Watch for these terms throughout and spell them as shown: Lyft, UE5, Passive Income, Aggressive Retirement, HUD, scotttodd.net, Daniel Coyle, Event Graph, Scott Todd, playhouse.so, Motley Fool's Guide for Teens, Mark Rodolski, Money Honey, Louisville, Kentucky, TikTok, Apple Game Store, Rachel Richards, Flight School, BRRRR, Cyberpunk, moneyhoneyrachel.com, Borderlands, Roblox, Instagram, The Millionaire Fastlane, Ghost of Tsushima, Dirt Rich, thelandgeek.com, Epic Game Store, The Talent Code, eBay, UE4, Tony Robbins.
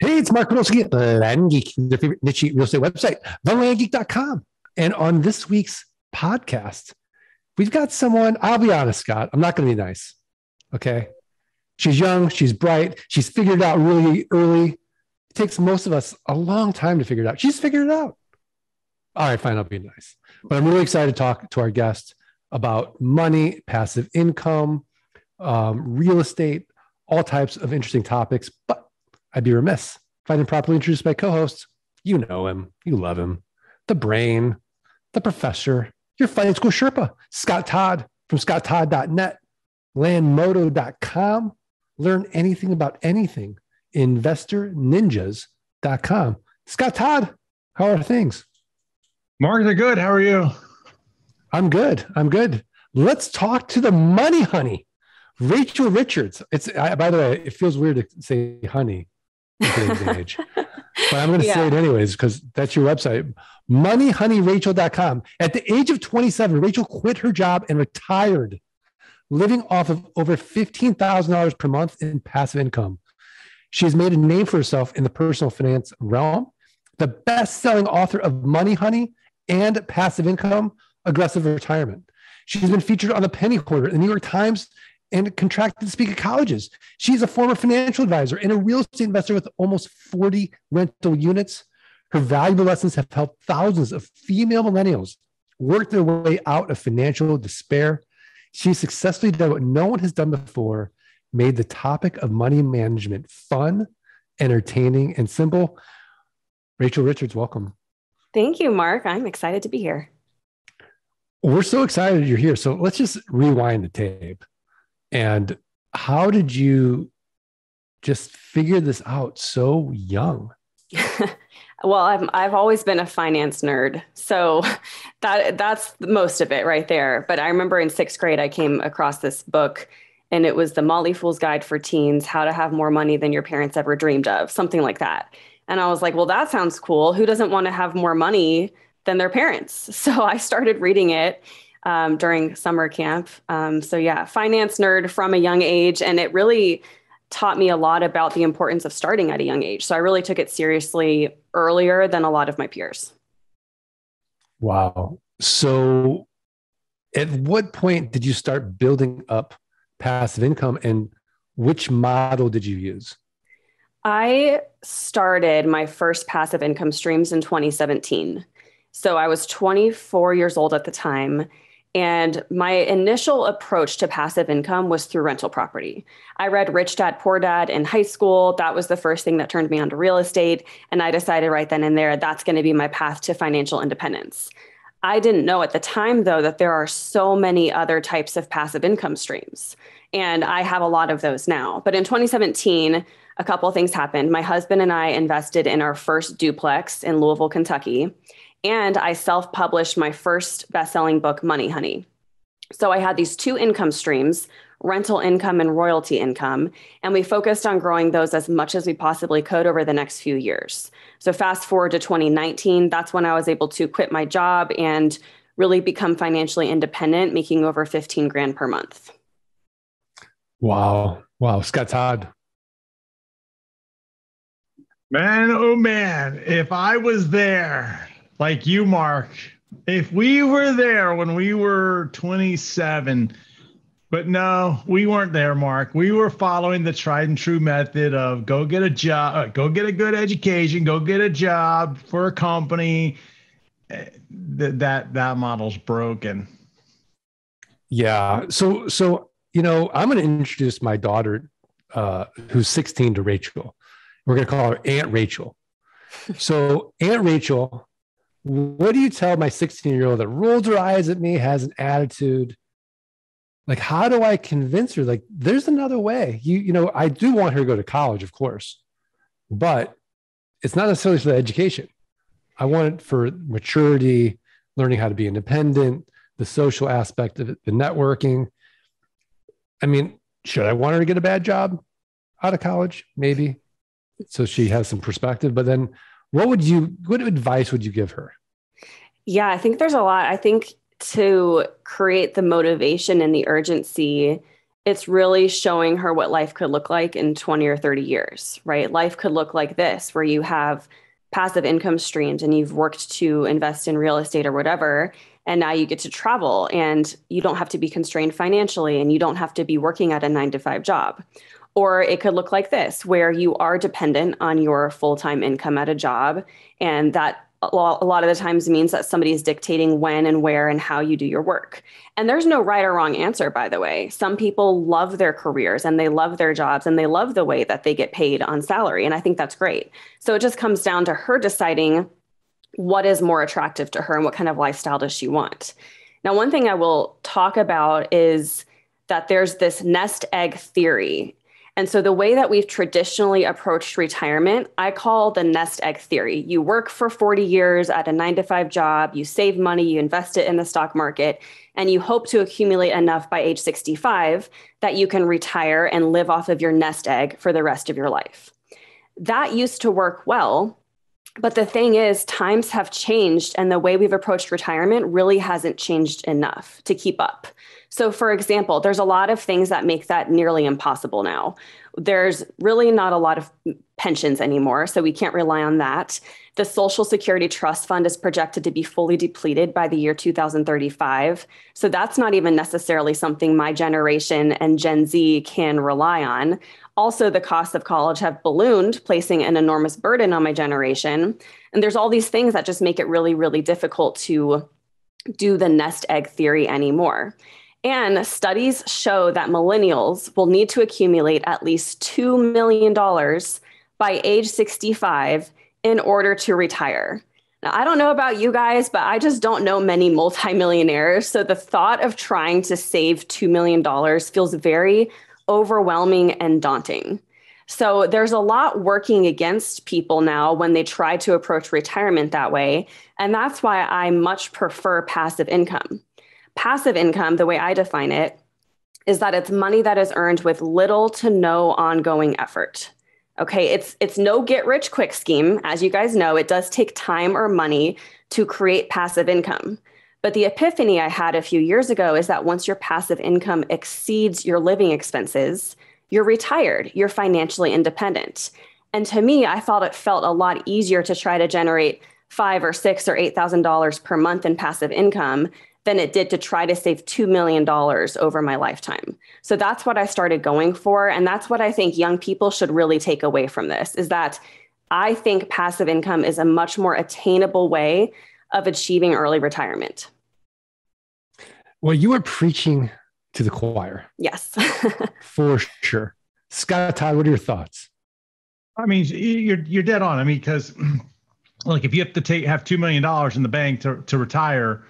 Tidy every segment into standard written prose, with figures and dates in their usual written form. Hey, it's Mark Rodolski at The Land Geek, their favorite niche real estate website, thelandgeek.com. And on this week's podcast, we've got someone, I'll be honest, Scott, I'm not going to be nice, okay? She's young, she's bright, she's figured it out really early. It takes most of us a long time to figure it out. She's figured it out. All right, fine, I'll be nice. But I'm really excited to talk to our guest about money, passive income, real estate, all types of interesting topics. But I'd be remiss if I didn't properly introduce my co-host. You know him, you love him, the brain, the professor, your finance school Sherpa, Scott Todd from scotttodd.net, landmodo.com. Learn anything about anything, investorninjas.com. Scott Todd, how are things? Mark, they're good. How are you? I'm good. I'm good. Let's talk to the money honey, Rachel Richards. By the way, it feels weird to say honey in today's age, but I'm going to say it anyways because that's your website, moneyhoneyrachel.com. At the age of 27, Rachel quit her job and retired, living off of over $15,000 per month in passive income. She has made a name for herself in the personal finance realm. The best-selling author of Money Honey and Passive Income, Aggressive Retirement. She's been featured on the Penny Hoarder, the New York Times, and contracted to speak at colleges. She's a former financial advisor and a real estate investor with almost 40 rental units. Her valuable lessons have helped thousands of female millennials work their way out of financial despair. She's successfully done what no one has done before, made the topic of money management fun, entertaining, and simple. Rachel Richards, welcome. Thank you, Mark. I'm excited to be here. We're so excited you're here. So let's just rewind the tape. And how did you just figure this out so young? Well, I've always been a finance nerd. So that's most of it right there. But I remember in sixth grade, I came across this book and it was the Motley Fool's Guide for Teens, How to Have More Money Than Your Parents Ever Dreamed Of, something like that. And I was like, well, that sounds cool. Who doesn't want to have more money than their parents? So I started reading it during summer camp. So yeah, finance nerd from a young age. And it really taught me a lot about the importance of starting at a young age. So I really took it seriously earlier than a lot of my peers. Wow. So at what point did you start building up passive income and which model did you use? I started my first passive income streams in 2017. So I was 24 years old at the time. And my initial approach to passive income was through rental property. I read Rich Dad, Poor Dad in high school. That was the first thing that turned me onto real estate. And I decided right then and there, that's going to be my path to financial independence. I didn't know at the time, though, that there are so many other types of passive income streams. And I have a lot of those now. But in 2017, a couple of things happened. My husband and I invested in our first duplex in Louisville, Kentucky, and I self-published my first best-selling book, Money Honey. So I had these two income streams, rental income and royalty income, and we focused on growing those as much as we possibly could over the next few years. So fast forward to 2019, that's when I was able to quit my job and really become financially independent, making over 15 grand per month. Wow. Wow. Scott Todd. Man, oh man, if I was there, like you, Mark, if we were there when we were 27, but no, we weren't there, Mark. We were following the tried and true method of go get a job, go get a good education, go get a job for a company. That model's broken. Yeah. So, you know, I'm going to introduce my daughter, who's 16, to Rachel. We're going to call her Aunt Rachel. So Aunt Rachel, what do you tell my 16-year-old that rolls her eyes at me, has an attitude? Like, how do I convince her? Like, there's another way. You know, I do want her to go to college, of course, but it's not necessarily for the education. I want it for maturity, learning how to be independent, the social aspect of it, the networking. I mean, should I want her to get a bad job out of college? Maybe. So she has some perspective, but then what advice would you give her? Yeah, I think there's a lot. I think to create the motivation and the urgency it's really showing her what life could look like in 20 or 30 years, right? Life could look like this, where you have passive income streams and you've worked to invest in real estate or whatever, and now you get to travel and you don't have to be constrained financially and you don't have to be working at a 9-to-5 job. Or it could look like this, where you are dependent on your full-time income at a job, and that a lot of the times means that somebody is dictating when and where and how you do your work. And there's no right or wrong answer, by the way. Some people love their careers and they love their jobs and they love the way that they get paid on salary. And I think that's great. So it just comes down to her deciding what is more attractive to her and what kind of lifestyle does she want. Now, one thing I will talk about is that there's this nest egg theory. And so the way that we've traditionally approached retirement, I call the nest egg theory. You work for 40 years at a 9-to-5 job, you save money, you invest it in the stock market, and you hope to accumulate enough by age 65 that you can retire and live off of your nest egg for the rest of your life. That used to work well, but the thing is, times have changed and the way we've approached retirement really hasn't changed enough to keep up. So for example, there's a lot of things that make that nearly impossible now. There's really not a lot of pensions anymore, so we can't rely on that. The Social Security Trust Fund is projected to be fully depleted by the year 2035. So that's not even necessarily something my generation and Gen Z can rely on. Also, the costs of college have ballooned, placing an enormous burden on my generation. And there's all these things that just make it really, really difficult to do the nest egg theory anymore. And studies show that millennials will need to accumulate at least $2 million by age 65 in order to retire. Now, I don't know about you guys, but I just don't know many multimillionaires. So the thought of trying to save $2 million feels very overwhelming and daunting. So there's a lot working against people now when they try to approach retirement that way. And that's why I much prefer passive income. Passive income, the way I define it, is that it's money that is earned with little to no ongoing effort. Okay, it's no get-rich-quick scheme. As you guys know, it does take time or money to create passive income. But the epiphany I had a few years ago is that once your passive income exceeds your living expenses, you're retired, you're financially independent. And to me, I thought it felt a lot easier to try to generate $5,000 or $6,000 or $8,000 per month in passive income than it did to try to save $2 million over my lifetime. So that's what I started going for. And that's what I think young people should really take away from this, is that I think passive income is a much more attainable way of achieving early retirement. Well, you are preaching to the choir. Yes. For sure. Scott Todd, what are your thoughts? I mean, you're dead on. I mean, because like, if you have to have $2 million in the bank to retire,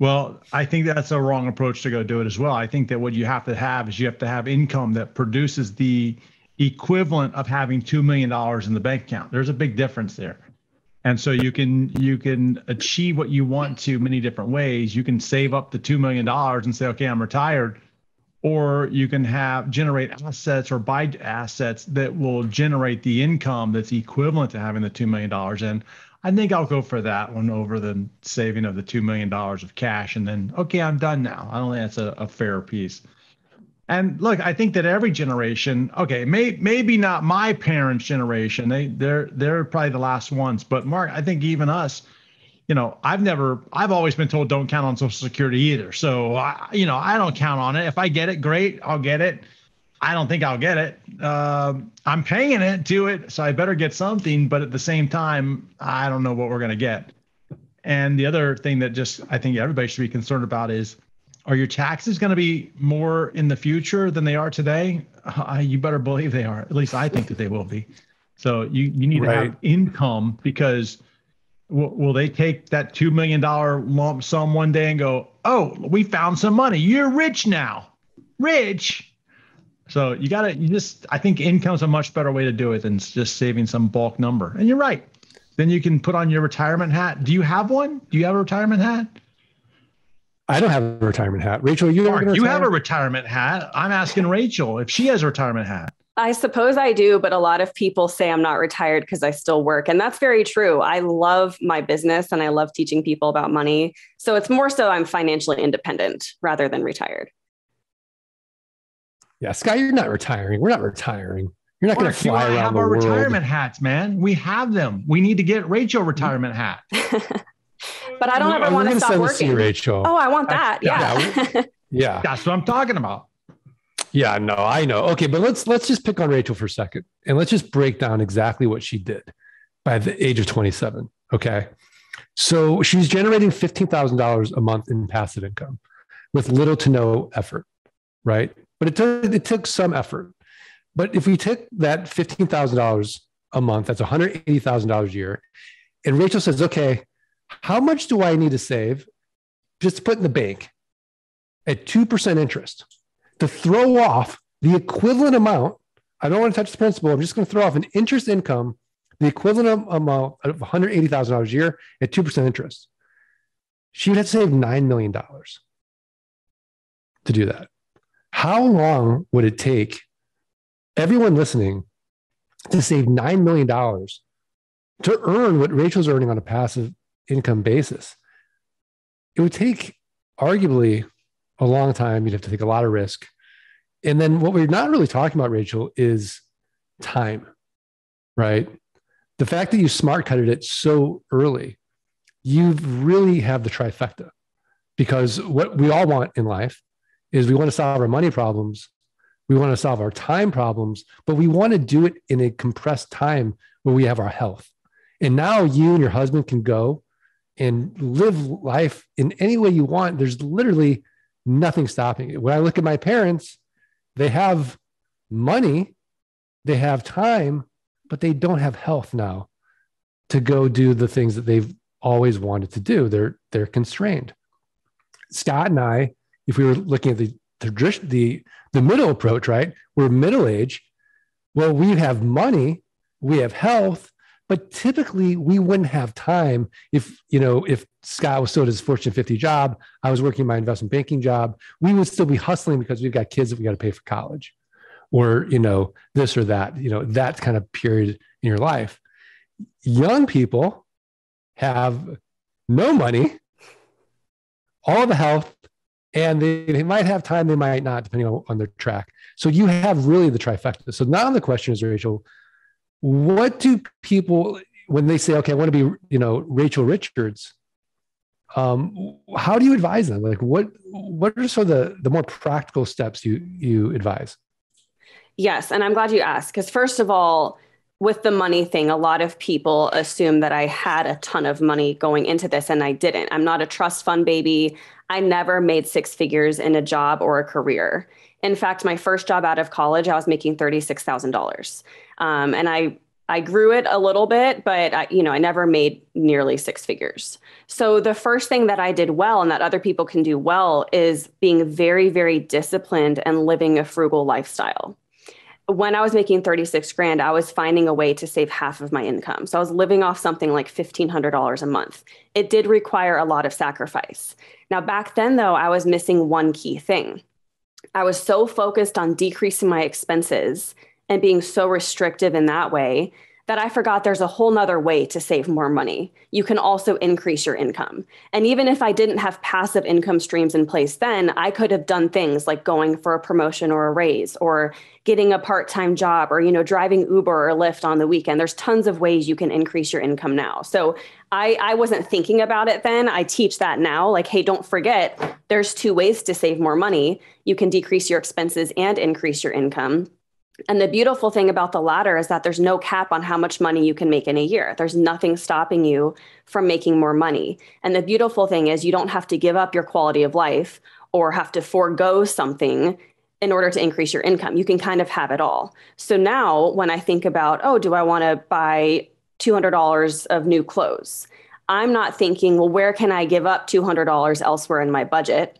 well, I think that's a wrong approach to go do it as well. I think that what you have to have is you have to have income that produces the equivalent of having $2 million in the bank account. There's a big difference there. And so you can achieve what you want to many different ways. You can save up the $2 million and say, okay, I'm retired. Or you can generate assets or buy assets that will generate the income that's equivalent to having the $2 million in. I think I'll go for that one over the saving of the $2 million of cash. And then, okay, I'm done now. I don't think that's a fair piece. And look, I think that every generation, okay, maybe not my parents' generation. They're probably the last ones. But Mark, I think even us, you know, I've always been told don't count on Social Security either. So, I don't count on it. If I get it, great, I'll get it. I don't think I'll get it. I'm paying it to it, so I better get something. But at the same time, I don't know what we're going to get. And the other thing that just I think everybody should be concerned about is, are your taxes going to be more in the future than they are today? You better believe they are. At least I think that they will be. So you need to have income, because will they take that $2 million lump sum one day and go, oh, we found some money. You're rich now. Rich. So I think income's a much better way to do it than just saving some bulk number. And you're right. Then you can put on your retirement hat. Do you have one? Do you have a retirement hat? I don't have a retirement hat. Rachel, you have a retirement hat. I'm asking Rachel if she has a retirement hat. I suppose I do, but a lot of people say I'm not retired because I still work. And that's very true. I love my business and I love teaching people about money. So it's more so I'm financially independent rather than retired. Yeah, Scott, you're not retiring. We're not retiring. You're not going to fly around the world. We have our retirement hats, man. We have them. We need to get Rachel retirement hat. But I don't ever want to stop working. You, Rachel. Oh, I want that. Yeah. That's what I'm talking about. Yeah, no, I know. Okay, but let's just pick on Rachel for a second, and let's just break down exactly what she did by the age of 27. Okay, so she was generating $15,000 a month in passive income with little to no effort, right? But it took some effort. But if we take that $15,000 a month, that's $180,000 a year, and Rachel says, "Okay, how much do I need to save just to put in the bank at 2% interest?" To throw off the equivalent amount, I don't want to touch the principal. I'm just going to throw off an interest income, the equivalent amount of $180,000 a year at 2% interest. She would have to save $9 million to do that. How long would it take everyone listening to save $9 million to earn what Rachel's earning on a passive income basis? It would take arguably a long time. You'd have to take a lot of risk. And then what we're not really talking about, Rachel, is time, right? The fact that you smart cutted it so early, you really have the trifecta, because what we all want in life is we want to solve our money problems. We want to solve our time problems, but we want to do it in a compressed time where we have our health. And now you and your husband can go and live life in any way you want. There's literally nothing stopping it. When I look at my parents, they have money, they have time, but they don't have health now to go do the things that they've always wanted to do. They're constrained. Scott and I, if we were looking at the middle approach, right? We're middle age. Well, we have money, we have health, but typically we wouldn't have time if Scott was still at his Fortune 50 job, I was working my investment banking job, we would still be hustling because we've got kids that we got to pay for college or, this or that, that kind of period in your life. Young people have no money, all the health, and they might have time, they might not, depending on their track. So you have really the trifecta. So now the question is, Rachel, what do people, when they say, okay, I want to be, Rachel Richards, how do you advise them? Like what are some of the more practical steps you advise? Yes. And I'm glad you asked, because first of all, with the money thing, a lot of people assume that I had a ton of money going into this, and I didn't. I'm not a trust fund baby. I never made six figures in a job or a career. In fact, my first job out of college, I was making $36,000. And I grew it a little bit, but I never made nearly six figures. So the first thing that I did well and that other people can do well is being very, very disciplined and living a frugal lifestyle. When I was making $36,000, I was finding a way to save half of my income. So I was living off something like $1,500 a month. It did require a lot of sacrifice. Now, back then, though, I was missing one key thing. I was so focused on decreasing my expenses and being so restrictive in that way that I forgot there's a whole nother way to save more money. You can also increase your income. And even if I didn't have passive income streams in place then, I could have done things like going for a promotion or a raise or getting a part-time job or, driving Uber or Lyft on the weekend. There's tons of ways you can increase your income now. So I wasn't thinking about it then. I teach that now. Like, hey, don't forget, there's two ways to save more money. You can decrease your expenses and increase your income. And the beautiful thing about the latter is that there's no cap on how much money you can make in a year. There's nothing stopping you from making more money. And the beautiful thing is you don't have to give up your quality of life or have to forego something in order to increase your income. You can kind of have it all. So now when I think about, do I want to buy $200 of new clothes? I'm not thinking, well, where can I give up $200 elsewhere in my budget?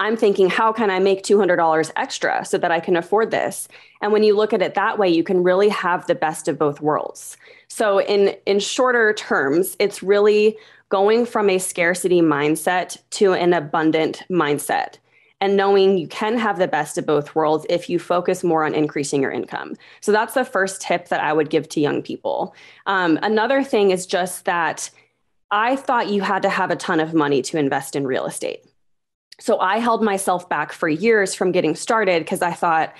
I'm thinking, how can I make $200 extra so that I can afford this? And when you look at it that way, you can really have the best of both worlds. So in shorter terms, it's really going from a scarcity mindset to an abundant mindset and knowing you can have the best of both worlds if you focus more on increasing your income. So that's the first tip that I would give to young people. Another thing is just that I thought you had to have a ton of money to invest in real estate. So I held myself back for years from getting started because I thought,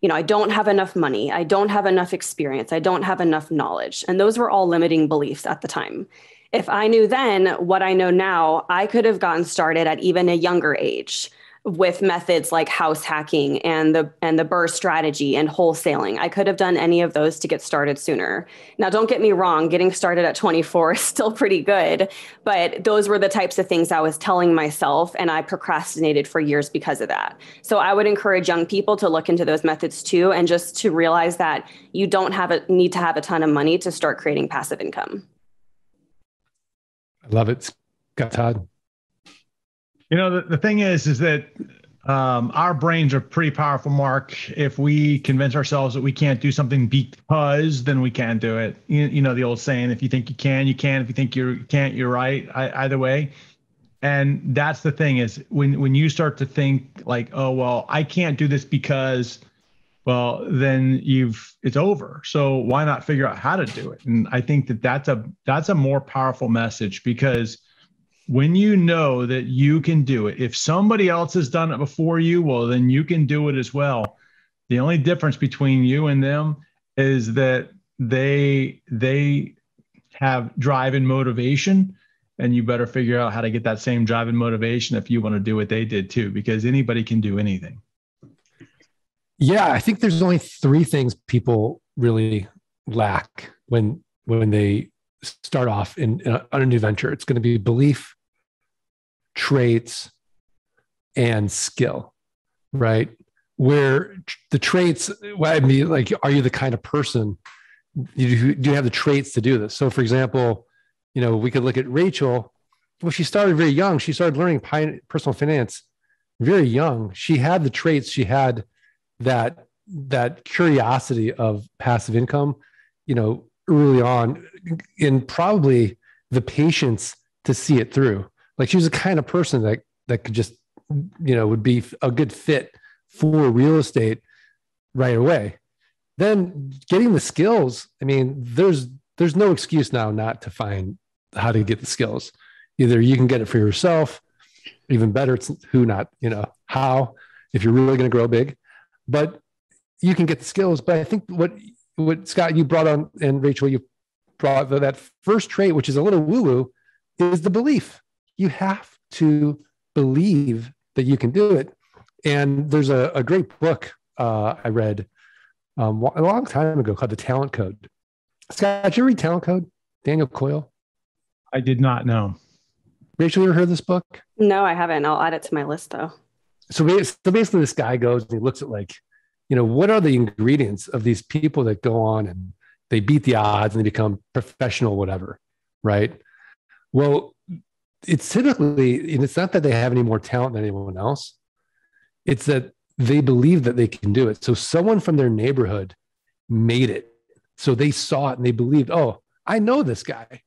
you know, I don't have enough money. I don't have enough experience. I don't have enough knowledge. And those were all limiting beliefs at the time. If I knew then what I know now, I could have gotten started at even a younger age with methods like house hacking and the BRRRR strategy and wholesaling. I could have done any of those to get started sooner. Now, don't get me wrong, getting started at 24 is still pretty good, but those were the types of things I was telling myself, and I procrastinated for years because of that. So I would encourage young people to look into those methods too, and just to realize that you don't need to have a ton of money to start creating passive income. I love it, Scott Todd. You know, the thing is that our brains are pretty powerful, Mark. If we convince ourselves that we can't do something because, then we can do it. You know, the old saying, if you think you can, you can. If you think you can't, you're right, either way. And that's the thing is when you start to think like, oh, well, I can't do this because, well, then it's over. So why not figure out how to do it? And I think that that's a more powerful message, because when you know that you can do it, if somebody else has done it before you, well, then you can do it as well. The only difference between you and them is that they have drive and motivation, and you better figure out how to get that same drive and motivation if you want to do what they did too, because anybody can do anything. Yeah, I think there's only three things people really lack when they start off on a new venture. It's going to be belief, traits, and skill, right? Where the traits, well, I mean, like, are you the kind of person, do you have the traits to do this? So for example, you know, we could look at Rachel. Well, she started very young. She started learning personal finance very young. She had the traits. She had that curiosity of passive income, you know, early on, and probably the patience to see it through. Like, she was the kind of person that could just, you know, would be a good fit for real estate right away. Then getting the skills, I mean, there's no excuse now not to find how to get the skills. Either you can get it for yourself, even better, it's who, not, you know, how, if you're really going to grow big, but you can get the skills. But I think what Scott, you brought on, and Rachel, you brought that first trait, which is a little woo-woo, is the belief. You have to believe that you can do it. And there's a great book I read a long time ago called The Talent Code. Scott, did you read Talent Code? Daniel Coyle? I did not know. Rachel, you ever heard this book? No, I haven't. I'll add it to my list though. So basically this guy goes and he looks at, like, you know, what are the ingredients of these people that go on and they beat the odds and they become professional, whatever, right? Well, it's typically, and it's not that they have any more talent than anyone else. It's that they believe that they can do it. So someone from their neighborhood made it. So they saw it and they believed, oh, I know this guy.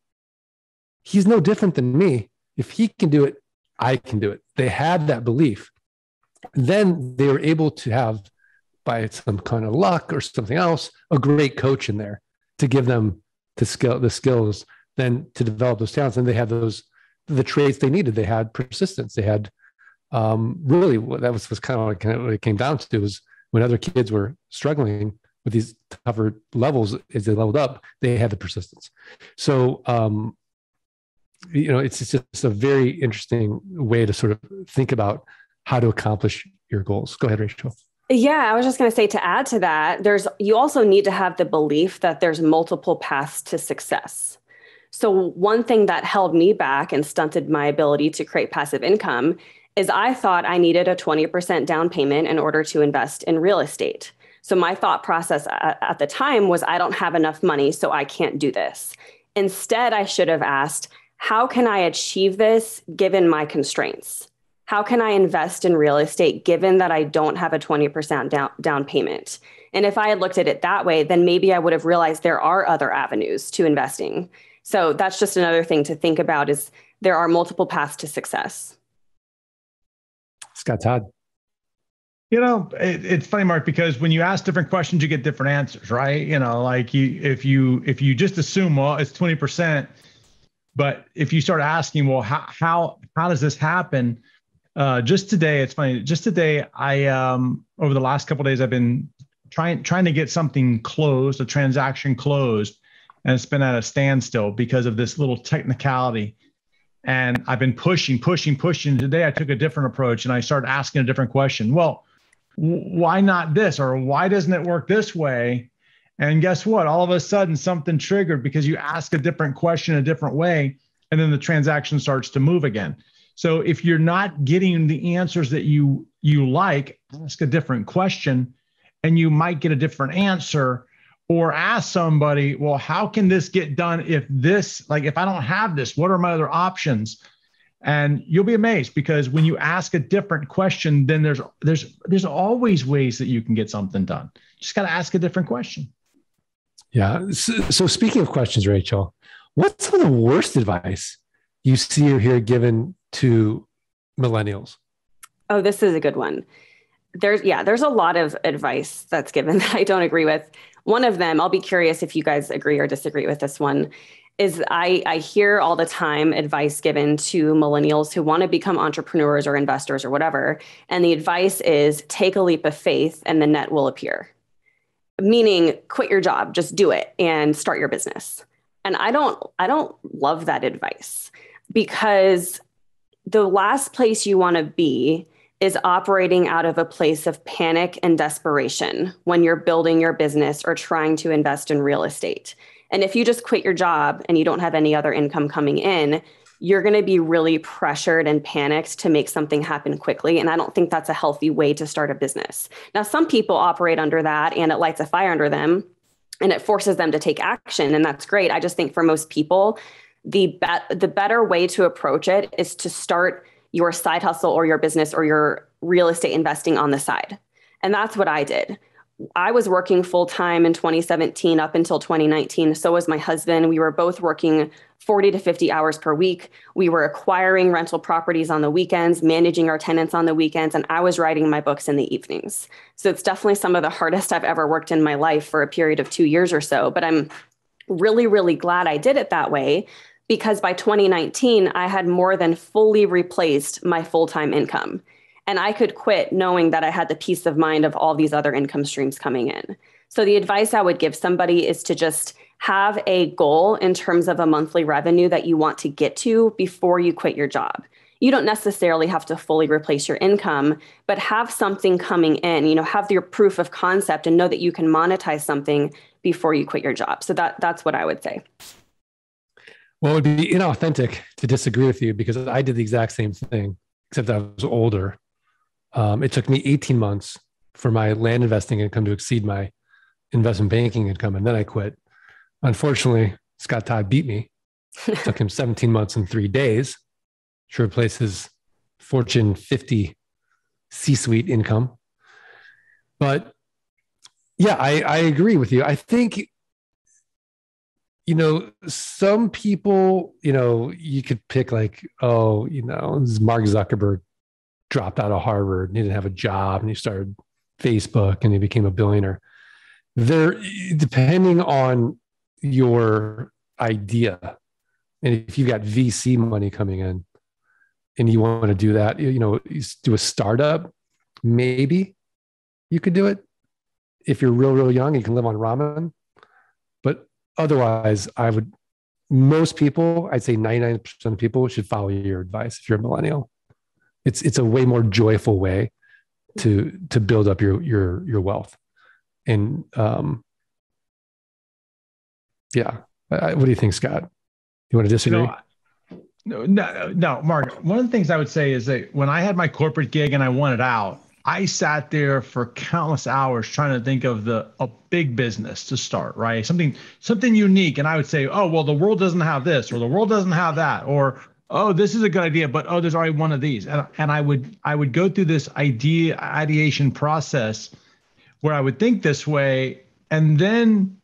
He's no different than me. If he can do it, I can do it. They had that belief. Then they were able to have, by some kind of luck or something else, a great coach in there to give them the skills, then to develop those talents. And they had the traits they needed. They had persistence. They had really, that was kind of like what it came down to, was when other kids were struggling with these tougher levels, as they leveled up, they had the persistence. So, you know, it's just a very interesting way to sort of think about how to accomplish your goals. Go ahead, Rachel. Yeah, I was just going to say, to add to that, you also need to have the belief that there's multiple paths to success. So one thing that held me back and stunted my ability to create passive income is I thought I needed a 20% down payment in order to invest in real estate. So my thought process at the time was, I don't have enough money, so I can't do this. Instead, I should have asked, how can I achieve this given my constraints? How can I invest in real estate given that I don't have a 20% down payment? And if I had looked at it that way, then maybe I would have realized there are other avenues to investing. So that's just another thing to think about, is there are multiple paths to success. Scott Todd. You know, it's funny, Mark, because when you ask different questions, you get different answers, right? You know, like, if you just assume, well, it's 20%, but if you start asking, well, how does this happen? Just today, it's funny. Just today, I over the last couple of days, I've been trying to get something closed, a transaction closed, and it's been at a standstill because of this little technicality. And I've been pushing. Today, I took a different approach and I started asking a different question. Well, why not this? Or why doesn't it work this way? And guess what? All of a sudden, something triggered because you ask a different question a different way, and then the transaction starts to move again. So if you're not getting the answers that you like, ask a different question and you might get a different answer. Or ask somebody, well, how can this get done if this, like if I don't have this, what are my other options? And you'll be amazed, because when you ask a different question, then there's always ways that you can get something done. Just got to ask a different question. Yeah. So speaking of questions, Rachel, what's some of the worst advice you see or hear given to millennials? Oh, this is a good one. There's a lot of advice that's given that I don't agree with. One of them, I'll be curious if you guys agree or disagree with this one, is I hear all the time advice given to millennials who want to become entrepreneurs or investors or whatever. And the advice is take a leap of faith and the net will appear. Meaning quit your job, just do it and start your business. And I don't love that advice, because the last place you want to be is operating out of a place of panic and desperation when you're building your business or trying to invest in real estate. And if you just quit your job and you don't have any other income coming in, you're going to be really pressured and panicked to make something happen quickly. And I don't think that's a healthy way to start a business. Now, some people operate under that and it lights a fire under them and it forces them to take action. And that's great. I just think for most people, the better way to approach it is to start your side hustle or your business or your real estate investing on the side. And that's what I did. I was working full-time in 2017 up until 2019. So was my husband. We were both working 40 to 50 hours per week. We were acquiring rental properties on the weekends, managing our tenants on the weekends, and I was writing my books in the evenings. So it's definitely some of the hardest I've ever worked in my life for a period of 2 years or so. But I'm really, really glad I did it that way, because by 2019, I had more than fully replaced my full-time income. And I could quit knowing that I had the peace of mind of all these other income streams coming in. So the advice I would give somebody is to just have a goal in terms of a monthly revenue that you want to get to before you quit your job. You don't necessarily have to fully replace your income, but have something coming in, you know, have your proof of concept and know that you can monetize something before you quit your job. So that's what I would say. Well, it would be inauthentic to disagree with you, because I did the exact same thing, except I was older. It took me 18 months for my land investing income to exceed my investment banking income, and then I quit. Unfortunately, Scott Todd beat me. It took him 17 months and 3 days to replace his Fortune 50 C-suite income. But yeah, I agree with you. I think, you know, some people, you know, you could pick like, oh, you know, this is Mark Zuckerberg dropped out of Harvard and he didn't have a job and he started Facebook and he became a billionaire. There, depending on your idea, and if you've got VC money coming in and you want to do that, you know, you do a startup, maybe you could do it. If you're real, real young, you can live on ramen. But otherwise, most people, I'd say 99% of people should follow your advice. If you're a millennial, it's a way more joyful way to build up your wealth. And, yeah. What do you think, Scott? You want to disagree? No, Mark, one of the things I would say is that when I had my corporate gig and I wanted out, I sat there for countless hours trying to think of a big business to start, right? Something unique. And I would say, oh, well, the world doesn't have this, or the world doesn't have that, or, oh, this is a good idea, but, oh, there's already one of these. And I would go through this ideation process where I would think this way. And then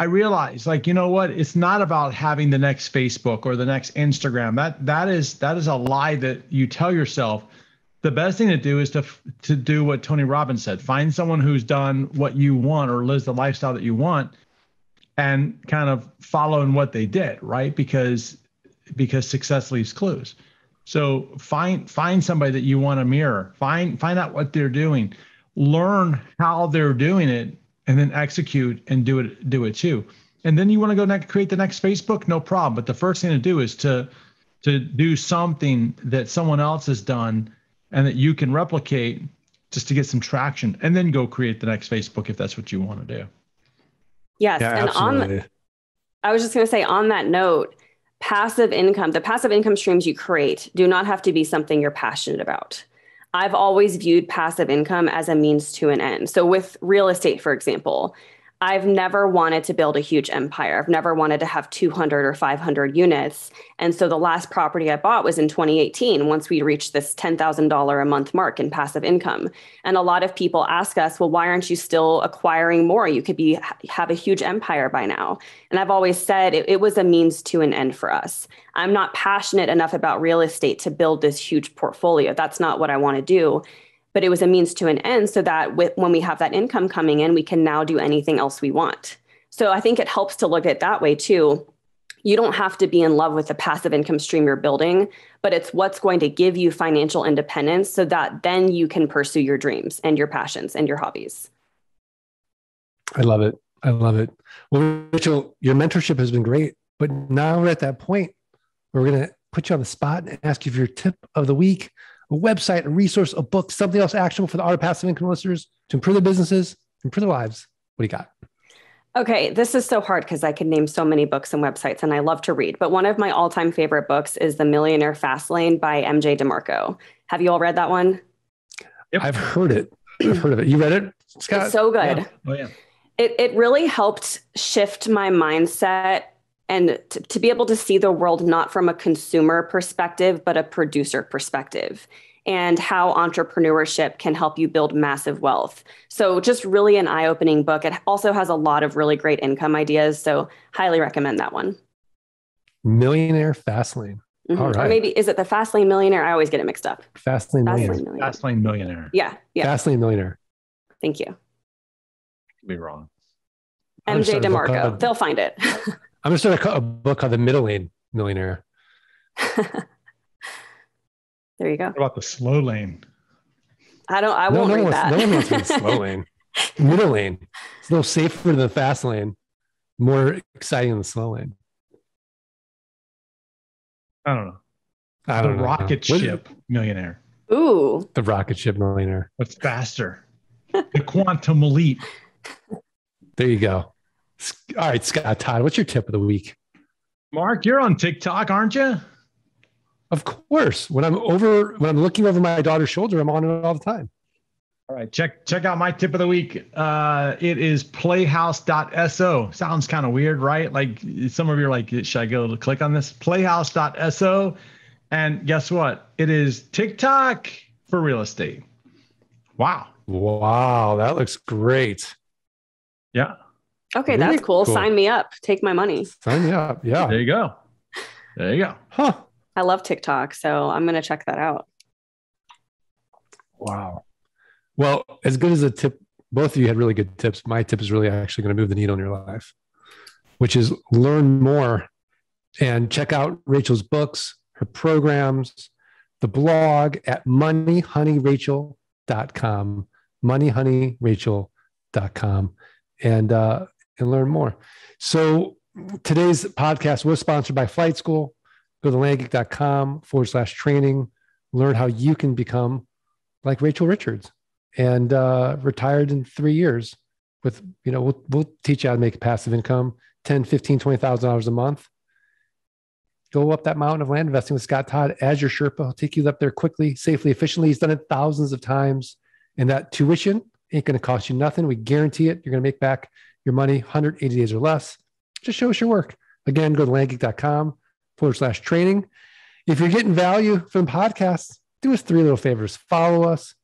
I realized, like, you know what? It's not about having the next Facebook or the next Instagram. That is a lie that you tell yourself. The best thing to do is to do what Tony Robbins said. Find someone who's done what you want or lives the lifestyle that you want and kind of follow in what they did, right? Because success leaves clues. So find somebody that you want to mirror. Find out what they're doing, learn how they're doing it, and then execute and do it too. And then you want to go next, create the next Facebook, no problem. But the first thing to do is to do something that someone else has done and that you can replicate just to get some traction, and then go create the next Facebook if that's what you want to do. Yes. Yeah, and absolutely. I was just going to say on that note, passive income, the passive income streams you create do not have to be something you're passionate about. I've always viewed passive income as a means to an end. So with real estate, for example, I've never wanted to build a huge empire. I've never wanted to have 200 or 500 units. And so the last property I bought was in 2018, once we reached this $10,000 a month mark in passive income. And a lot of people ask us, well, why aren't you still acquiring more? You could have a huge empire by now. And I've always said it was a means to an end for us. I'm not passionate enough about real estate to build this huge portfolio. That's not what I want to do. But it was a means to an end so that when we have that income coming in, we can now do anything else we want. So I think it helps to look at it that way too. You don't have to be in love with the passive income stream you're building, but it's what's going to give you financial independence so that then you can pursue your dreams and your passions and your hobbies. I love it. I love it. Well, Rachel, your mentorship has been great, but now we're at that point where we're going to put you on the spot and ask you for your tip of the week. A website, a resource, a book, something else actionable for the auto passive income listeners to improve their businesses, improve their lives. What do you got? Okay, this is so hard because I could name so many books and websites and I love to read. But one of my all-time favorite books is The Millionaire Fastlane by MJ DeMarco. Have you all read that one? Yep. I've heard of it. You read it, Scott? It's so good. Yeah. Oh, yeah. It really helped shift my mindset and to be able to see the world not from a consumer perspective, but a producer perspective, and how entrepreneurship can help you build massive wealth. So just really an eye-opening book. It also has a lot of really great income ideas. So highly recommend that one. Millionaire Fastlane. Mm-hmm. All right. Or maybe, is it the Fastlane Millionaire? I always get it mixed up. Fastlane Millionaire. Fastlane Millionaire. Yeah. Fastlane Millionaire. Thank you. Could be wrong. MJ DeMarco. They'll find it. I'm going to start a book called The Middle Lane Millionaire. There you go. What about the slow lane? I won't read that. No one wants to be the slow lane. Middle lane. It's a little safer than the fast lane. More exciting than the slow lane. I don't know. The rocket ship millionaire. Ooh. The rocket ship millionaire. What's faster? The quantum leap. There you go. All right, Scott Todd, what's your tip of the week? Mark, you're on TikTok, aren't you? Of course. When I'm looking over my daughter's shoulder, I'm on it all the time. All right, check out my tip of the week. It is playhouse.so. Sounds kind of weird, right? Like some of you are like, should I go click on this? Playhouse.so. And guess what? It is TikTok for real estate. Wow. Wow, that looks great. Yeah. Okay, really? That's cool. Sign me up. Take my money. Sign me up. Yeah. There you go. Huh. I love TikTok, so I'm going to check that out. Wow. Well, as good as a tip, both of you had really good tips. My tip is really actually going to move the needle in your life, which is learn more and check out Rachel's books, her programs, the blog at moneyhoneyrachel.com, moneyhoneyrachel.com. And learn more. So today's podcast was sponsored by Flight School. Go to thelandgeek.com/training. Learn how you can become like Rachel Richards and retired in 3 years with, we'll teach you how to make passive income, $10,000, $15,000, $20,000 a month. Go up that mountain of land investing with Scott Todd as your Sherpa. He'll take you up there quickly, safely, efficiently. He's done it thousands of times. And that tuition ain't going to cost you nothing. We guarantee it. You're going to make back your money 180 days or less. Just show us your work. Again, go to landgeek.com/training. If you're getting value from the podcast, do us three little favors. Follow us,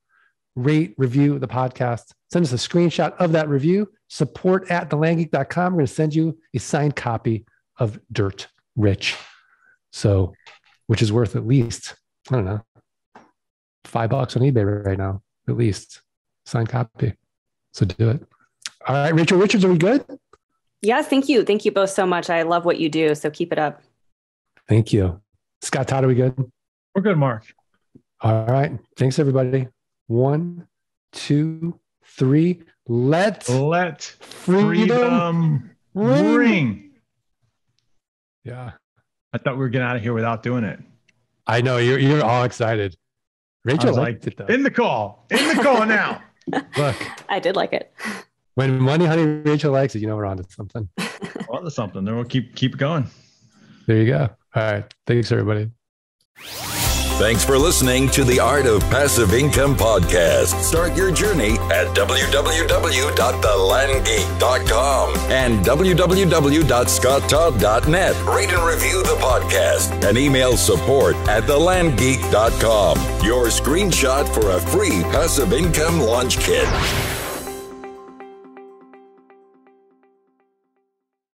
rate, review the podcast. Send us a screenshot of that review. Support at thelandgeek.com. We're going to send you a signed copy of Dirt Rich. So, which is worth at least, I don't know, $5 on eBay right now, at least. Signed copy. So do it. All right, Rachel Richards, are we good? Yes, thank you. Thank you both so much. I love what you do. So keep it up. Thank you. Scott Todd, are we good? We're good, Mark. All right. Thanks, everybody. 1, 2, 3. Let freedom ring. Yeah. I thought we were getting out of here without doing it. I know. You're all excited. Rachel liked it, though. In the call now. Look. I did like it. When Money Honey Rachel likes it, you know we're on to something. We're on to something. Then we'll keep going. There you go. All right. Thanks, everybody. Thanks for listening to the Art of Passive Income podcast. Start your journey at www.thelandgeek.com and www.scotttodd.net. Rate and review the podcast and email support@thelandgeek.com. Your screenshot for a free passive income launch kit.